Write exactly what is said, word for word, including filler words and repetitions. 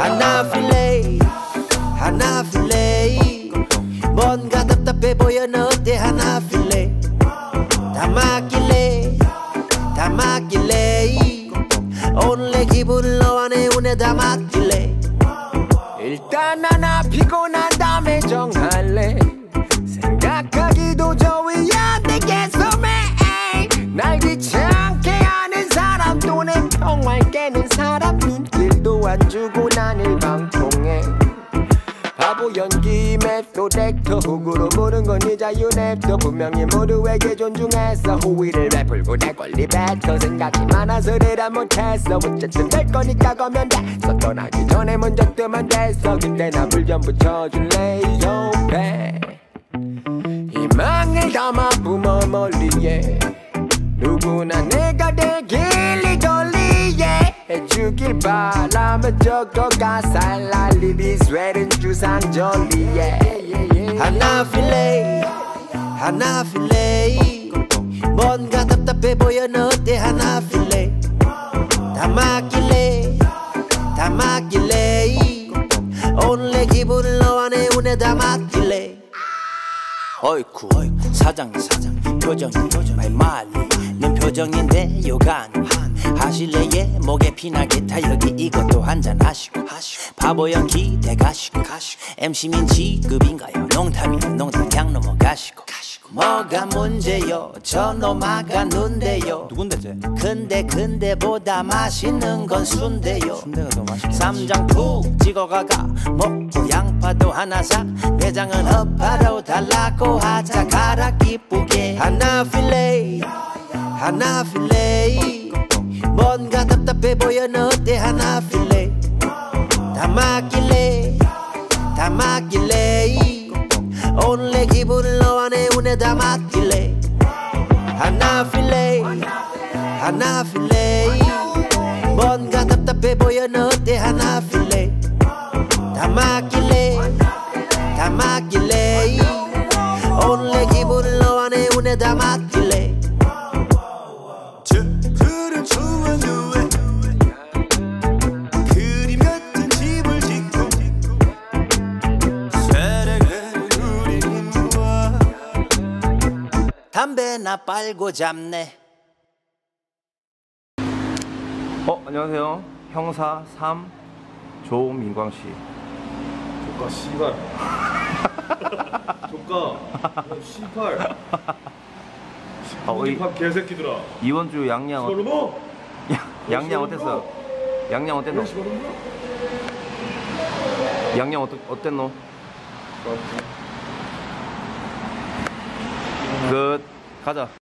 하나플레이 하나플레이 뭔가 답답해 보여 너 어때 하나플레이 다 맡길래 다 맡길래 오늘의 기분을 너와 내 운에 다 맡길래 일단 하나 피곤한 다음에 정할래 생각하기도 좋으야 내게 소매 날 귀찮게 하는 사람 또는 평화 깨는 사람 눈길도 안 주고 나를 방통해 바보 연기 맵도 렉터 훅으로 보는 건 네 자유 냅둬 분명히 모두에게 존중했어 호의를 베풀고 내 권리 뱉어 생각이 많아서 대답 못했어 어쨌든 될 거니까 거면 됐어 떠나기 전에 먼저 뜨면 됐어 그때 나 물견 붙여줄래 옆에 희망을 담아 뿜어 멀리에 누구나 내가 되길 이 권리에 해주길 바라며 적어 가사를 알리니 스웨덴 주상절리에 하나 필레이 하나 필레이 뭔가 답답해 보여 너 어때 하나 필레이 다 맡길래 다 맡길래 오늘의 기분을 너와 내 운에 다 맡길래 어이쿠 사장님 사장 표정이 마이 말리는 표정인데 요가 하실래예 목에 피나게 타여기 이것도 한잔 하시고 바보 연기 대가시고 엠씨민 지급인가요 농담이면 농담 그냥 넘어가시고 뭐가 문제요 저놈 아가눈데요 누군데 쟤? 근데 근데 보다 맛있는 건 순대요 순대가 더 맛있어 쌈장 푹 찍어가가 먹고 양파도 하나 사 내장은 허파로 달라고 하자 가라 기쁘게 하나 필레이 하나 필레이 뭔가 답답해 보여 너 어때 하나 필레이 다 맡길래 다 맡길래 오늘의 기분을 너와 내 운에 다 맡길래 하나 필레이 하나 필레이 뭔가 답답해 보여 너 어때 하나 필레이 다 맡길래 다 맡길래 오늘의 기분을 너와 내 운에 다 맡길래 담배나 빨고 잡네. 어 안녕하세요. 형사 삼 조민광 씨. 조카 씨발. 조카 씨발. 아 개새끼들아. 이번 주 양양 어때? 양양 어땠어? 양양 어땠노? 양양 어땠 어땠노? 끝. 가자.